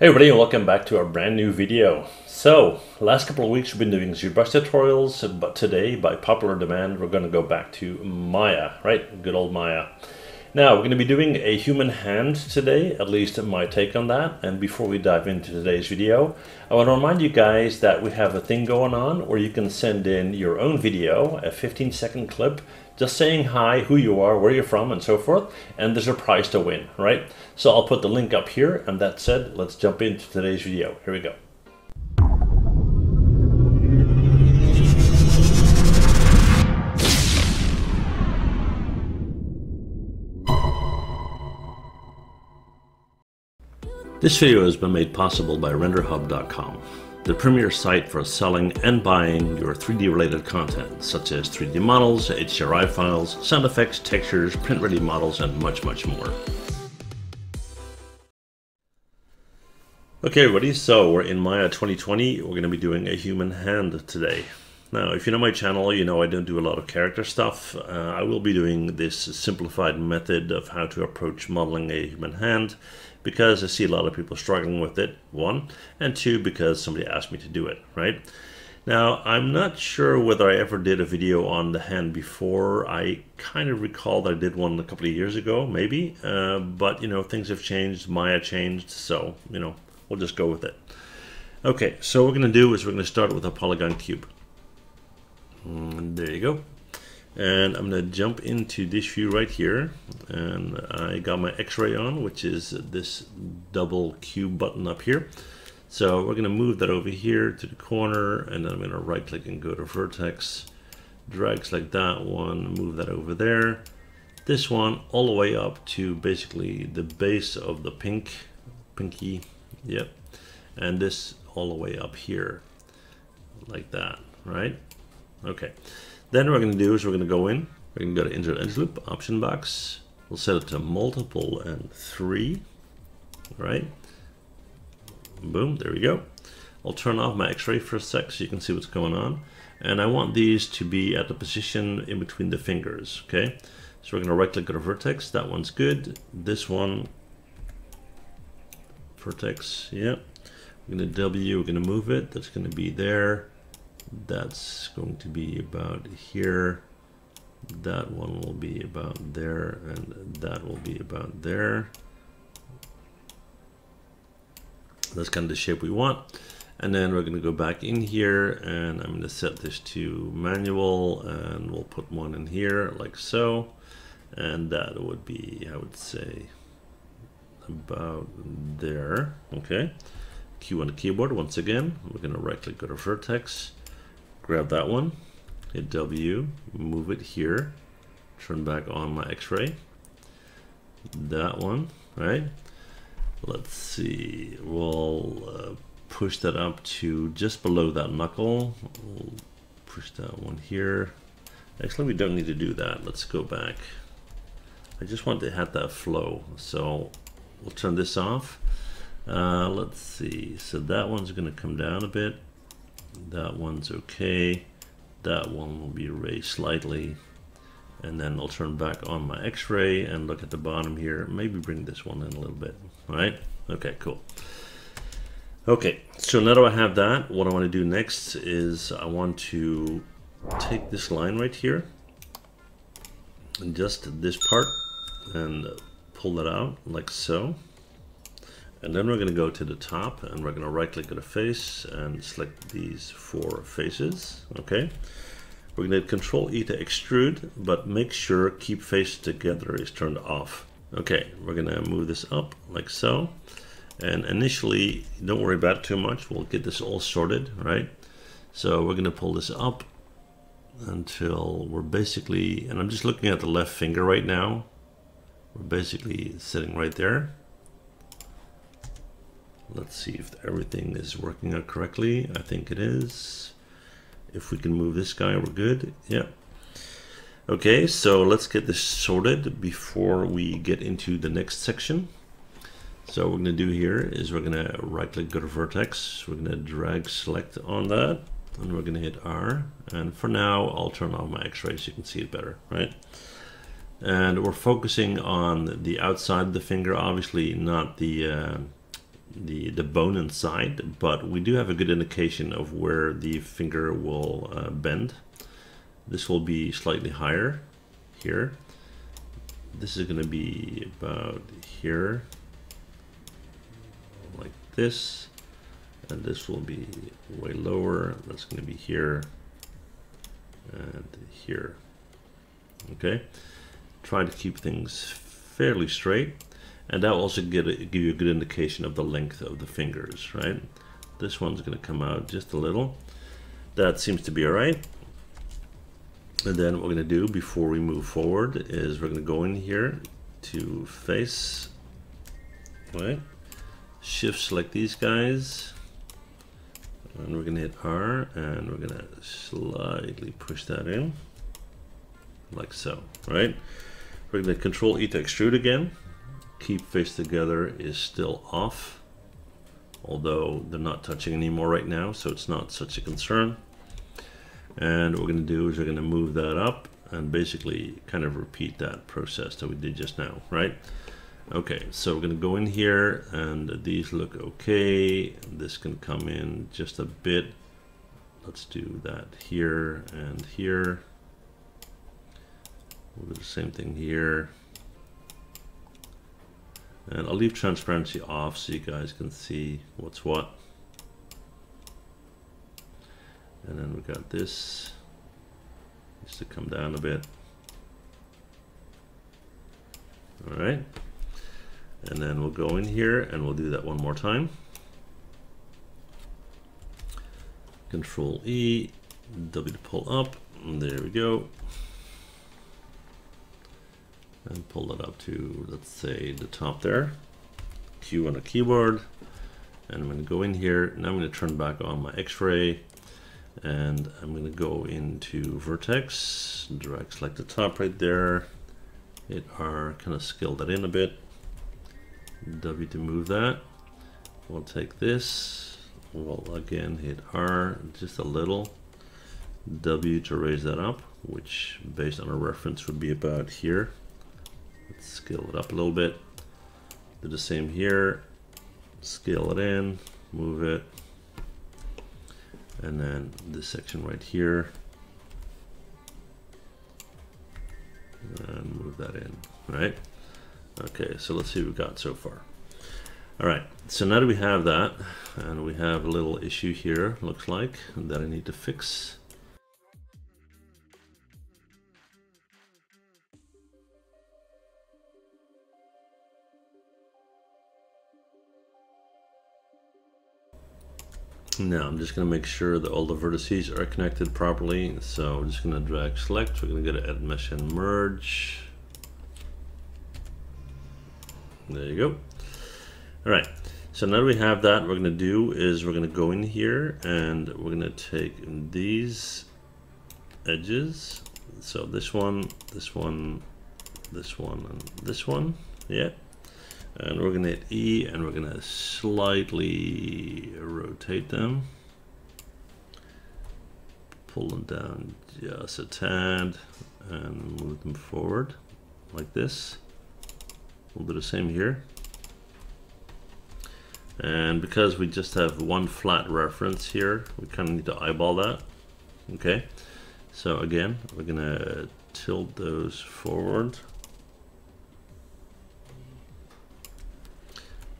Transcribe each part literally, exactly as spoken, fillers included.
Hey everybody, welcome back to our brand new video. So, last couple of weeks we've been doing ZBrush tutorials, but today, by popular demand, we're going to go back to Maya, right? Good old Maya. Now, we're going to be doing a human hand today, at least my take on that. And before we dive into today's video, I want to remind you guys that we have a thing going on where you can send in your own video, a fifteen second clip, just saying hi, who you are, where you're from, and so forth, and there's a prize to win, right? So I'll put the link up here, and that said, let's jump into today's video. Here we go. This video has been made possible by RenderHub dot com, the premier site for selling and buying your three D related content, such as three D models, H D R I files, sound effects, textures, print-ready models, and much, much more. Okay everybody, so we're in Maya twenty twenty. We're going to be doing a human hand today. Now, if you know my channel, you know I don't do a lot of character stuff. Uh, I will be doing this simplified method of how to approach modeling a human hand, because I see a lot of people struggling with it, one, and two, because somebody asked me to do it, right? Now, I'm not sure whether I ever did a video on the hand before. I kind of recall that I did one a couple of years ago, maybe, uh, but, you know, things have changed, Maya changed, so, you know, we'll just go with it. Okay, so what we're going to do is we're going to start with a polygon cube. And there you go. And I'm going to jump into this view right here, and I got my x-ray on, which is this double cube button up here. So we're going to move that over here to the corner, and then I'm going to right click and go to vertex, drags like that one, move that over there, this one all the way up to basically the base of the pink pinky, yep, and this all the way up here like that, right? Okay. Then what we're going to do is we're going to go in, we're going to go to Insert Edge Loop, Option Box. We'll set it to multiple and three, right? Boom, there we go. I'll turn off my x-ray for a sec so you can see what's going on. And I want these to be at the position in between the fingers, okay? So we're going to right-click on a vertex, that one's good. This one, vertex, yeah. We're going to W, we're going to move it, that's going to be there. That's going to be about here, that one will be about there, and that will be about there. That's kind of the shape we want. And then we're going to go back in here, and I'm going to set this to manual, and we'll put one in here like so, and that would be, I would say, about there. Okay, Q on the keyboard once again, we're going to right click, go to vertex, grab that one, hit W, move it here, turn back on my x-ray, that one, right? Let's see, we'll uh, push that up to just below that knuckle, we'll push that one here. Actually, we don't need to do that, let's go back. I just want to have that flow, so we'll turn this off. Uh, let's see, so that one's going to come down a bit. That one's okay. That one will be raised slightly. And then I'll turn back on my x-ray and look at the bottom here. Maybe bring this one in a little bit, right? Okay, cool. Okay, so now that I have that, what I want to do next is I want to take this line right here, and just this part, and pull that out like so. And then we're going to go to the top, and we're going to right click on the face and select these four faces. Okay, we're going to control E to extrude, but make sure keep faces together is turned off. Okay, we're going to move this up like so. And initially, don't worry about it too much. We'll get this all sorted, right? So we're going to pull this up until we're basically, and I'm just looking at the left finger right now. We're basically sitting right there. Let's see if everything is working out correctly. I think it is. If we can move this guy, we're good. Yeah. Okay, so let's get this sorted before we get into the next section. So what we're going to do here is we're going to right click, go to vertex. We're going to drag select on that, and we're going to hit R. And for now, I'll turn off my x-ray so you can see it better, right? And we're focusing on the outside of the finger, obviously not the... Uh, the, the bone inside, but we do have a good indication of where the finger will uh, bend. This will be slightly higher here. This is going to be about here, like this, and this will be way lower. That's going to be here and here. Okay, try to keep things fairly straight, and that will also get a, give you a good indication of the length of the fingers, right? This one's going to come out just a little. That seems to be all right. And then what we're going to do before we move forward is we're going to go in here to face, right? Shift select these guys, and we're going to hit R, and we're going to slightly push that in, like so, right? We're going to control E to extrude again. Keep face together is still off, although they're not touching anymore right now, so it's not such a concern. And what we're going to do is we're going to move that up and basically kind of repeat that process that we did just now, right? Okay, so we're going to go in here, and these look okay. This can come in just a bit. Let's do that here and here. We'll do the same thing here. And I'll leave transparency off so you guys can see what's what. And then we got this, just to come down a bit. All right. And then we'll go in here and we'll do that one more time. Control E, W to pull up, and there we go. And pull that up to, let's say, the top there. Q on the keyboard. And I'm gonna go in here, now I'm gonna turn back on my X-ray. And I'm going to go into vertex, drag select the top right there, hit R, kind of scale that in a bit, W to move that. We'll take this, we'll again hit R just a little, W to raise that up, which based on a reference would be about here. Let's scale it up a little bit, do the same here, scale it in, move it. And then this section right here, and move that in, right? Okay, so let's see what we've got so far. All right, so now that we have that, and we have a little issue here, looks like, that I need to fix. Now I'm just going to make sure that all the vertices are connected properly. So I'm just going to drag select. We're going to go to Edit Mesh and Merge. There you go. All right. So now that we have that, what we're going to do is we're going to go in here and we're going to take these edges. So this one, this one, this one, and this one. Yeah. And we're going to hit E, and we're going to slightly rotate them. Pull them down just a tad and move them forward like this. We'll do the same here. And because we just have one flat reference here, we kind of need to eyeball that. Okay. So again, we're going to tilt those forward.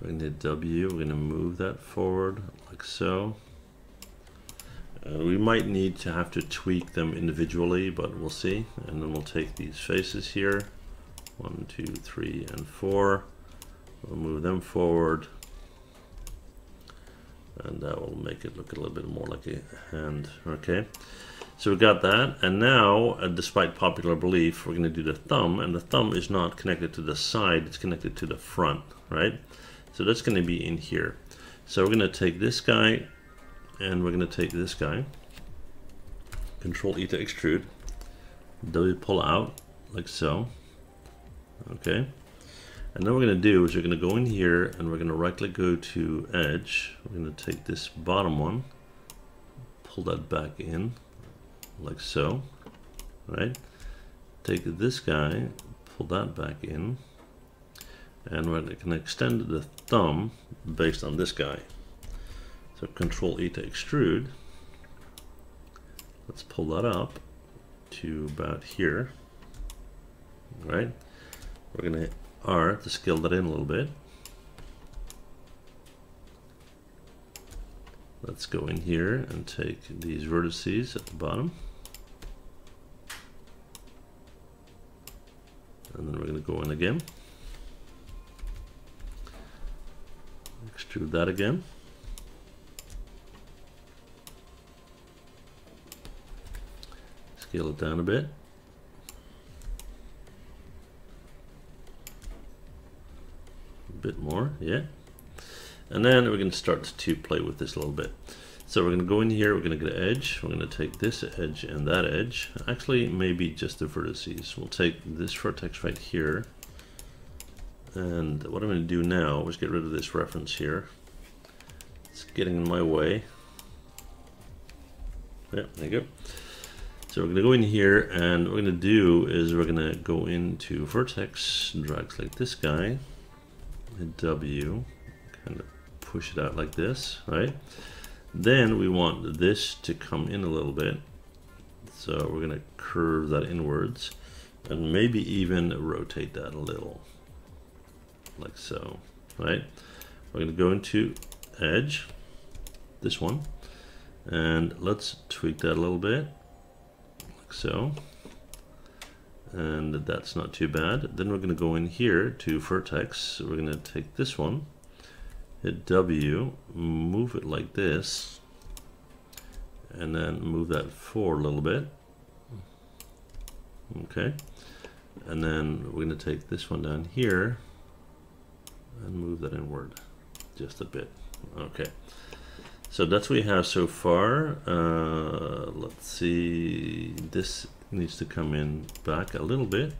We're going to hit W, we're going to move that forward like so. Uh, we might need to have to tweak them individually, but we'll see. And then we'll take these faces here, one, two, three, and four. We'll move them forward. And that will make it look a little bit more like a hand, okay? So we got that, and now, uh, despite popular belief, we're going to do the thumb, and the thumb is not connected to the side, it's connected to the front, right? So that's going to be in here. So we're going to take this guy, and we're going to take this guy. Control E to extrude. W pull out, like so. Okay. And then what we're going to do is we're going to go in here, and we're going to right-click, go to edge. We're going to take this bottom one, pull that back in, like so. Right. Take this guy, pull that back in. and we're going to extend the thumb based on this guy. So Control E to extrude. Let's pull that up to about here. All right. We're going to hit R to scale that in a little bit. Let's go in here and take these vertices at the bottom. And then we're going to go in again. Extrude that again. Scale it down a bit. A bit more, yeah. And then we're going to start to play with this a little bit. So we're going to go in here, we're going to get an edge. We're going to take this edge and that edge. Actually, maybe just the vertices. We'll take this vertex right here. And what I'm going to do now is get rid of this reference here. It's getting in my way. Yeah, there you go. So we're going to go in here, and what we're going to do is we're going to go into vertex, drag select this guy, hit W, kind of push it out like this, right? Then we want this to come in a little bit. So we're going to curve that inwards and maybe even rotate that a little, like so, right? We're going to go into edge, this one, and let's tweak that a little bit, like so. And that's not too bad. Then we're going to go in here to vertex. We're going to take this one, hit W, move it like this, and then move that forward a little bit. Okay. And then we're going to take this one down here and move that inward just a bit. Okay. So that's what we have so far. Uh, let's see. This needs to come in back a little bit.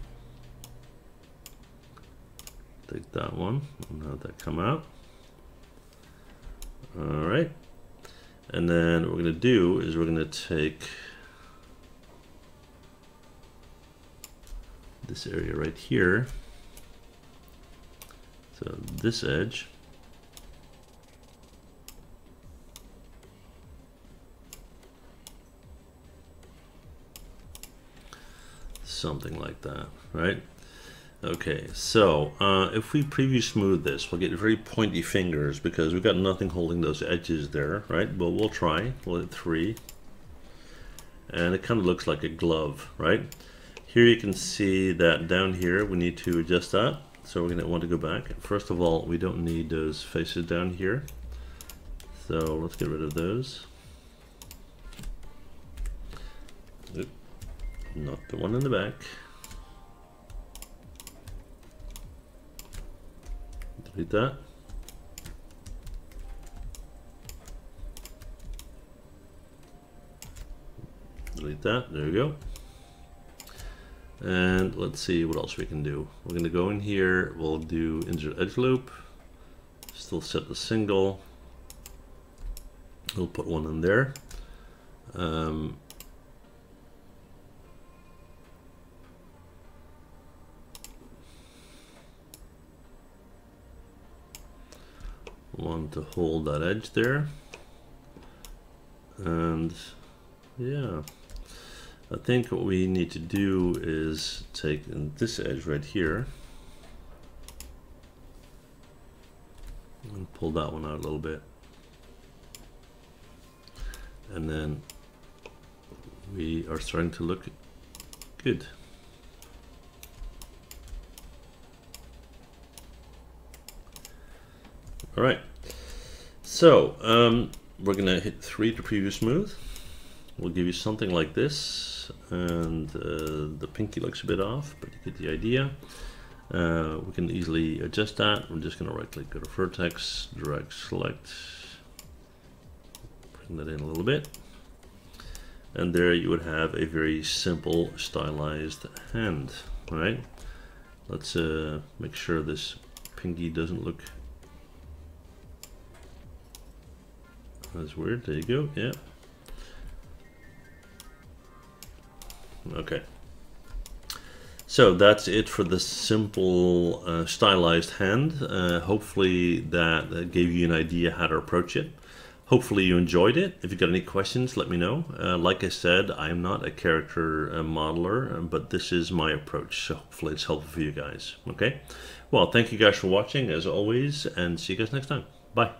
Take that one and have that come out. All right. And then what we're going to do is we're going to take this area right here. So this edge. Something like that, right? Okay, so uh, if we preview smooth this, we'll get very pointy fingers because we've got nothing holding those edges there, right? But we'll try. We'll hit three. And it kind of looks like a glove, right? Here you can see that down here we need to adjust that. So we're going to want to go back. First of all, we don't need those faces down here. So let's get rid of those. Oop, not the one in the back. Delete that. Delete that. There we go. And let's see what else we can do. We're going to go in here. We'll do Insert Edge Loop. Still set the single. We'll put one in there. Um, want to hold that edge there, and yeah, I think what we need to do is take this edge right here and pull that one out a little bit, and then we are starting to look good. All right, so um, we're gonna hit three to preview smooth. We'll give you something like this, and uh, the pinky looks a bit off, but you get the idea. Uh, we can easily adjust that. We're just gonna right click, go to vertex, drag select, bring that in a little bit. And there you would have a very simple stylized hand, all right? Let's uh, make sure this pinky doesn't look that's weird. There you go. Yeah. Okay. So that's it for the simple uh, stylized hand. Uh, hopefully that, that gave you an idea how to approach it. Hopefully you enjoyed it. If you've got any questions, let me know. Uh, like I said, I'm not a character uh, modeler, but this is my approach. So hopefully it's helpful for you guys. Okay. Well, thank you guys for watching as always, and see you guys next time. Bye.